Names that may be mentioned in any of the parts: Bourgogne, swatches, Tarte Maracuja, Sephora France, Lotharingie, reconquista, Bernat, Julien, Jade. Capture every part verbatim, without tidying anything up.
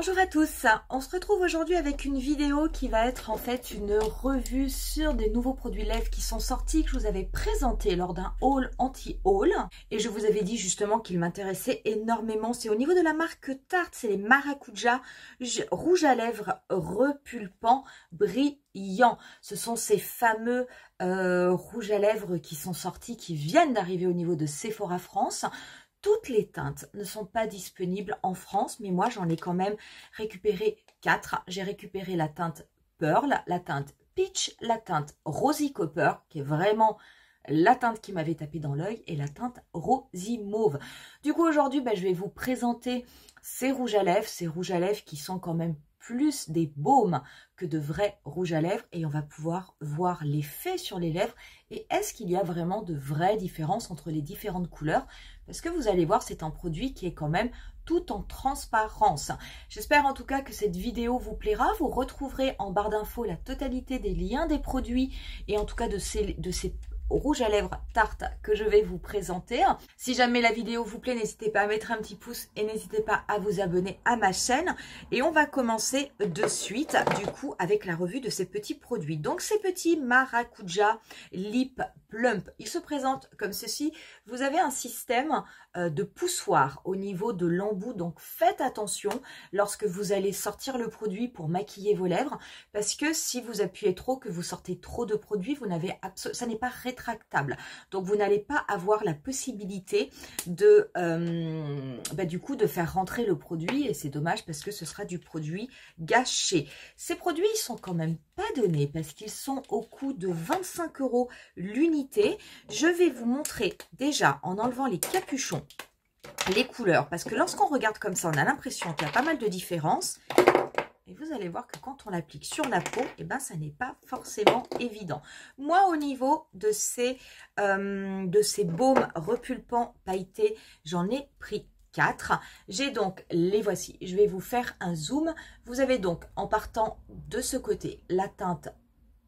Bonjour à tous, on se retrouve aujourd'hui avec une vidéo qui va être en fait une revue sur des nouveaux produits lèvres qui sont sortis, que je vous avais présenté lors d'un haul anti-haul, et je vous avais dit justement qu'il m'intéressait énormément. C'est au niveau de la marque Tarte, c'est les Maracuja rouge à lèvres repulpant brillant. Ce sont ces fameux euh, rouges à lèvres qui sont sortis, qui viennent d'arriver au niveau de Sephora France. Toutes les teintes ne sont pas disponibles en France, mais moi j'en ai quand même récupéré quatre. J'ai récupéré la teinte Pearl, la teinte Peach, la teinte Rosy Copper, qui est vraiment la teinte qui m'avait tapé dans l'œil, et la teinte Rosy Mauve. Du coup aujourd'hui, ben, je vais vous présenter ces rouges à lèvres, ces rouges à lèvres qui sont quand même plus des baumes que de vrais rouges à lèvres, et on va pouvoir voir l'effet sur les lèvres et est-ce qu'il y a vraiment de vraies différences entre les différentes couleurs, parce que vous allez voir, c'est un produit qui est quand même tout en transparence. J'espère en tout cas que cette vidéo vous plaira. Vous retrouverez en barre d'infos la totalité des liens des produits et en tout cas de ces, de ces rouge à lèvres Tarte que je vais vous présenter. Si jamais la vidéo vous plaît, n'hésitez pas à mettre un petit pouce et n'hésitez pas à vous abonner à ma chaîne. Et on va commencer de suite du coup avec la revue de ces petits produits. Donc ces petits Maracuja Lip Plump, ils se présentent comme ceci. Vous avez un système de poussoir au niveau de l'embout, donc faites attention lorsque vous allez sortir le produit pour maquiller vos lèvres, parce que si vous appuyez trop, que vous sortez trop de produit, vous n'avez ça n'est pas rétabli. Rétractable. Donc vous n'allez pas avoir la possibilité de euh, bah du coup de faire rentrer le produit, et c'est dommage parce que ce sera du produit gâché. Ces produits, ils sont quand même pas donnés parce qu'ils sont au coût de vingt-cinq euros l'unité. Je vais vous montrer déjà en enlevant les capuchons les couleurs, parce que lorsqu'on regarde comme ça, on a l'impression qu'il y a pas mal de différences. Et vous allez voir que quand on l'applique sur la peau, eh ben, ça n'est pas forcément évident. Moi, au niveau de ces, euh, de ces baumes repulpants pailletés, j'en ai pris quatre. J'ai donc, les voici, je vais vous faire un zoom. Vous avez donc, en partant de ce côté, la teinte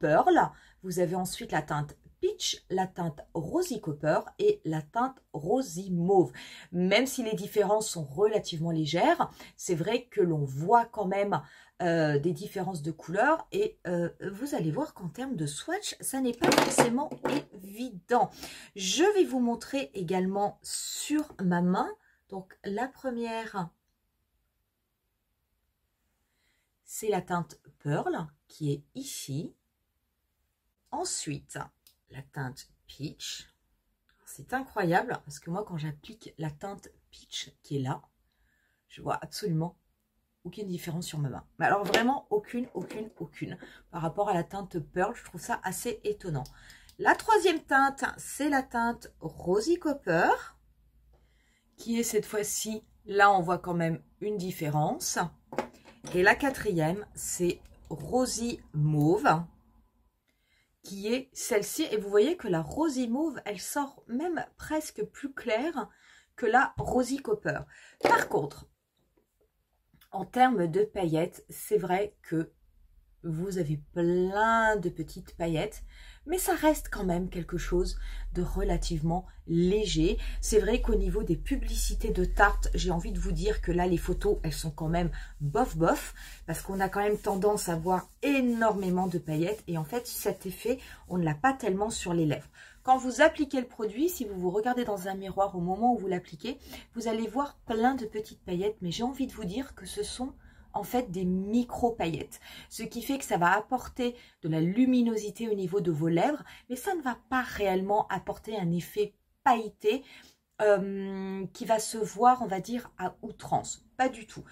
Pearl. Vous avez ensuite la teinte Peach, la teinte Rosy Copper et la teinte Rosy Mauve. Même si les différences sont relativement légères, c'est vrai que l'on voit quand même euh, des différences de couleurs, et euh, vous allez voir qu'en termes de swatch, ça n'est pas forcément évident. Je vais vous montrer également sur ma main, donc la première, c'est la teinte Pearl qui est ici. Ensuite, la teinte Peach, c'est incroyable parce que moi quand j'applique la teinte Peach qui est là, je vois absolument aucune différence sur ma main. Mais alors vraiment aucune, aucune, aucune. Par rapport à la teinte Pearl, je trouve ça assez étonnant. La troisième teinte, c'est la teinte Rosy Copper qui est cette fois-ci, là on voit quand même une différence. Et la quatrième, c'est Rosy Mauve, qui est celle-ci, et vous voyez que la Rosy Mauve, elle sort même presque plus claire que la Rosy Copper. Par contre, en termes de paillettes, c'est vrai que vous avez plein de petites paillettes, mais ça reste quand même quelque chose de relativement léger. C'est vrai qu'au niveau des publicités de Tarte, j'ai envie de vous dire que là, les photos, elles sont quand même bof bof, parce qu'on a quand même tendance à voir énormément de paillettes, et en fait, cet effet, on ne l'a pas tellement sur les lèvres. Quand vous appliquez le produit, si vous vous regardez dans un miroir au moment où vous l'appliquez, vous allez voir plein de petites paillettes, mais j'ai envie de vous dire que ce sont en fait des micro paillettes, ce qui fait que ça va apporter de la luminosité au niveau de vos lèvres, mais ça ne va pas réellement apporter un effet pailleté euh, qui va se voir, on va dire, à outrance, pas du tout.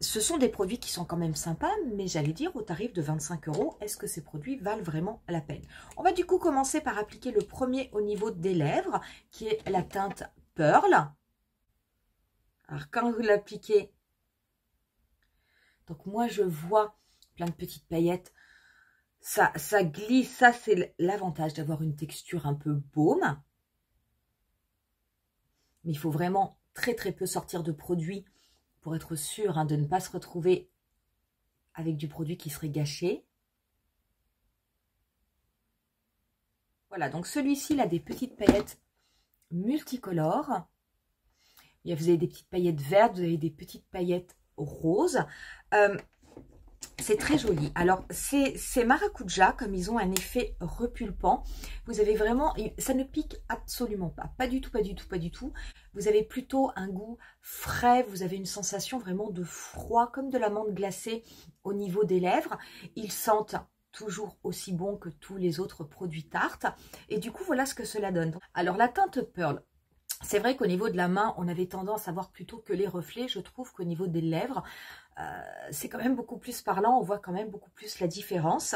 Ce sont des produits qui sont quand même sympas, mais j'allais dire au tarif de vingt-cinq euros, est-ce que ces produits valent vraiment la peine? On va du coup commencer par appliquer le premier au niveau des lèvres, qui est la teinte Pearl. Alors quand vous l'appliquez, donc moi, je vois plein de petites paillettes, ça, ça glisse, ça c'est l'avantage d'avoir une texture un peu baume. Mais il faut vraiment très très peu sortir de produit pour être sûr hein, de ne pas se retrouver avec du produit qui serait gâché. Voilà, donc celui-ci, il a des petites paillettes multicolores. Vous avez des petites paillettes vertes, vous avez des petites paillettes rose. Euh, c'est très joli. Alors, ces maracuja, comme ils ont un effet repulpant, vous avez vraiment, ça ne pique absolument pas. Pas du tout, pas du tout, pas du tout. Vous avez plutôt un goût frais, vous avez une sensation vraiment de froid, comme de l'amande glacée au niveau des lèvres. Ils sentent toujours aussi bon que tous les autres produits Tarte. Et du coup, voilà ce que cela donne. Alors, la teinte Pearl. C'est vrai qu'au niveau de la main, on avait tendance à voir plutôt que les reflets. Je trouve qu'au niveau des lèvres, euh, c'est quand même beaucoup plus parlant. On voit quand même beaucoup plus la différence.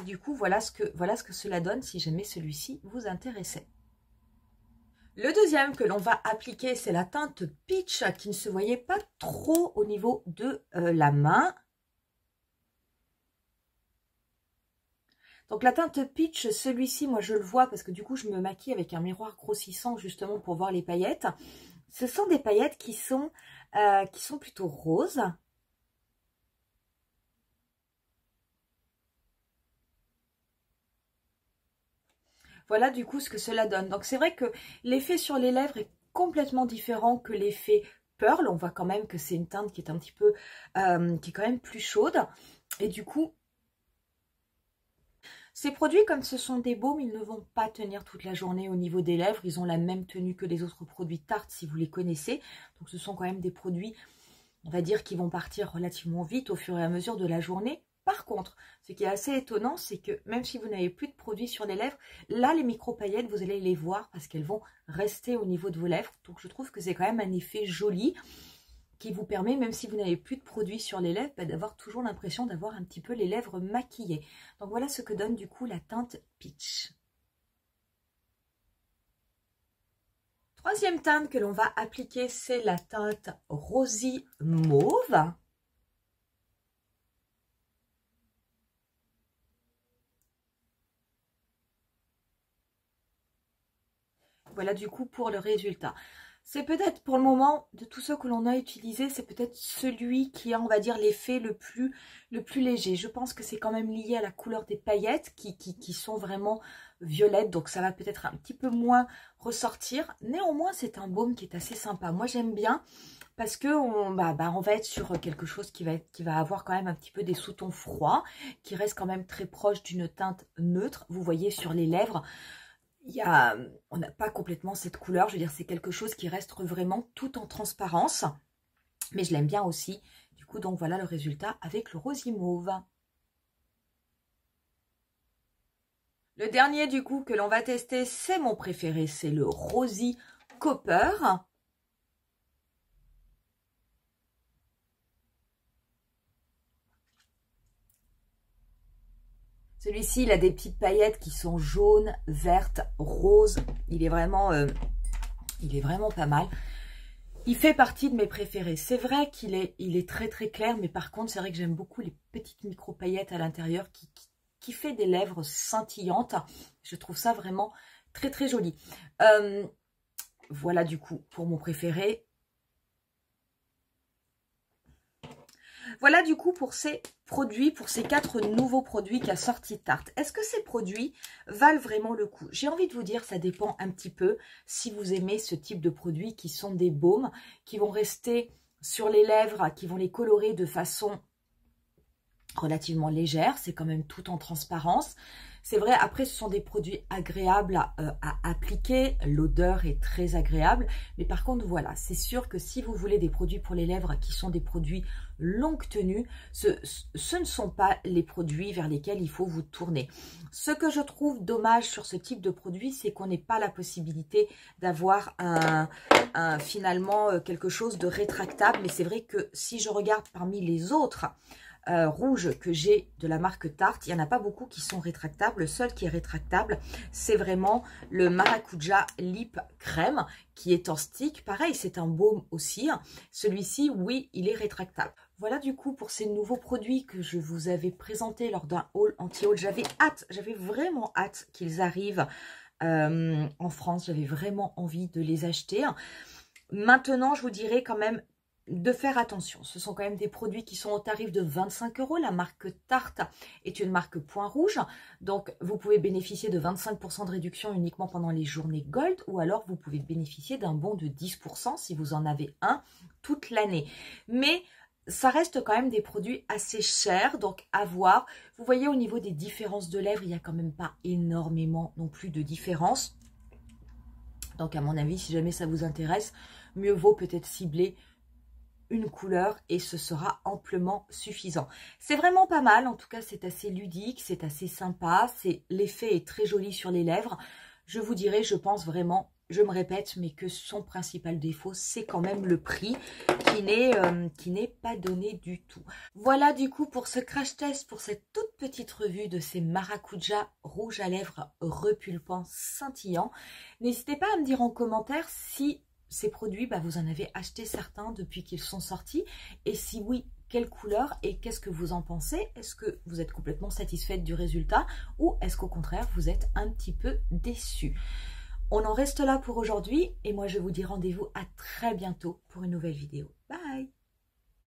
Et du coup, voilà ce que, voilà ce que cela donne si jamais celui-ci vous intéressait. Le deuxième que l'on va appliquer, c'est la teinte Peach qui ne se voyait pas trop au niveau de euh, la main. Donc la teinte Peach, celui-ci, moi je le vois parce que du coup je me maquille avec un miroir grossissant justement pour voir les paillettes. Ce sont des paillettes qui sont, euh, qui sont plutôt roses. Voilà du coup ce que cela donne. Donc c'est vrai que l'effet sur les lèvres est complètement différent que l'effet Pearl. On voit quand même que c'est une teinte qui est un petit peu, euh, qui est quand même plus chaude. Et du coup... Ces produits, comme ce sont des baumes, ils ne vont pas tenir toute la journée au niveau des lèvres. Ils ont la même tenue que les autres produits Tarte, si vous les connaissez. Donc, ce sont quand même des produits, on va dire, qui vont partir relativement vite au fur et à mesure de la journée. Par contre, ce qui est assez étonnant, c'est que même si vous n'avez plus de produits sur les lèvres, là, les micro-paillettes, vous allez les voir parce qu'elles vont rester au niveau de vos lèvres. Donc, je trouve que c'est quand même un effet joli qui vous permet, même si vous n'avez plus de produit sur les lèvres, bah, d'avoir toujours l'impression d'avoir un petit peu les lèvres maquillées. Donc voilà ce que donne du coup la teinte Peach. Troisième teinte que l'on va appliquer, c'est la teinte Rosy Mauve. Voilà du coup pour le résultat. C'est peut-être pour le moment, de tous ceux que l'on a utilisé, c'est peut-être celui qui a, on va dire, l'effet le plus, le plus léger. Je pense que c'est quand même lié à la couleur des paillettes qui, qui, qui sont vraiment violettes. Donc, ça va peut-être un petit peu moins ressortir. Néanmoins, c'est un baume qui est assez sympa. Moi, j'aime bien parce qu'on bah, bah, on va être sur quelque chose qui va, être, qui va avoir quand même un petit peu des sous-tons froids, qui reste quand même très proche d'une teinte neutre. Vous voyez sur les lèvres. Il y a, on n'a pas complètement cette couleur, je veux dire, c'est quelque chose qui reste vraiment tout en transparence, mais je l'aime bien aussi. Du coup, donc voilà le résultat avec le Rosy Mauve. Le dernier du coup que l'on va tester, c'est mon préféré, c'est le Rosy Copper. Celui-ci, il a des petites paillettes qui sont jaunes, vertes, roses. Il est vraiment, euh, il est vraiment pas mal. Il fait partie de mes préférés. C'est vrai qu'il est, il est très très clair, mais par contre, c'est vrai que j'aime beaucoup les petites micro-paillettes à l'intérieur qui, qui, qui fait des lèvres scintillantes. Je trouve ça vraiment très très joli. Euh, voilà du coup pour mon préféré. Voilà du coup pour ces produits, pour ces quatre nouveaux produits qu'a sorti Tarte. Est-ce que ces produits valent vraiment le coup? J'ai envie de vous dire, ça dépend un petit peu si vous aimez ce type de produits qui sont des baumes, qui vont rester sur les lèvres, qui vont les colorer de façon relativement légère. C'est quand même tout en transparence. C'est vrai, après, ce sont des produits agréables à, euh, à appliquer. L'odeur est très agréable. Mais par contre, voilà, c'est sûr que si vous voulez des produits pour les lèvres qui sont des produits longue tenue, ce, ce ne sont pas les produits vers lesquels il faut vous tourner. Ce que je trouve dommage sur ce type de produit, c'est qu'on n'ait pas la possibilité d'avoir un, un, finalement quelque chose de rétractable. Mais c'est vrai que si je regarde parmi les autres... Euh, rouge que j'ai de la marque Tarte, il n'y en a pas beaucoup qui sont rétractables. Le seul qui est rétractable, c'est vraiment le Maracuja Lip Crème qui est en stick. Pareil, c'est un baume aussi. Celui-ci, oui, il est rétractable. Voilà du coup pour ces nouveaux produits que je vous avais présentés lors d'un haul anti-haul. J'avais hâte, j'avais vraiment hâte qu'ils arrivent euh, en France. J'avais vraiment envie de les acheter. Maintenant, je vous dirais quand même de faire attention. Ce sont quand même des produits qui sont au tarif de vingt-cinq euros. La marque Tarte est une marque point rouge. Donc, vous pouvez bénéficier de vingt-cinq pour cent de réduction uniquement pendant les journées Gold ou alors vous pouvez bénéficier d'un bon de dix pour cent si vous en avez un toute l'année. Mais ça reste quand même des produits assez chers, donc à voir. Vous voyez au niveau des différences de lèvres, il n'y a quand même pas énormément non plus de différence. Donc à mon avis, si jamais ça vous intéresse, mieux vaut peut-être cibler une couleur et ce sera amplement suffisant. C'est vraiment pas mal, en tout cas c'est assez ludique, c'est assez sympa, l'effet est très joli sur les lèvres. Je vous dirais, je pense vraiment, je me répète, mais que son principal défaut, c'est quand même le prix qui n'est euh, qui n'est pas donné du tout. Voilà du coup pour ce crash test, pour cette toute petite revue de ces Maracuja rouges à lèvres repulpants scintillants. N'hésitez pas à me dire en commentaire si ces produits, bah, vous en avez acheté certains depuis qu'ils sont sortis. Et si oui, quelle couleur et qu'est-ce que vous en pensez? Est-ce que vous êtes complètement satisfaite du résultat ou est-ce qu'au contraire, vous êtes un petit peu déçue? On en reste là pour aujourd'hui et moi, je vous dis rendez-vous à très bientôt pour une nouvelle vidéo. Bye!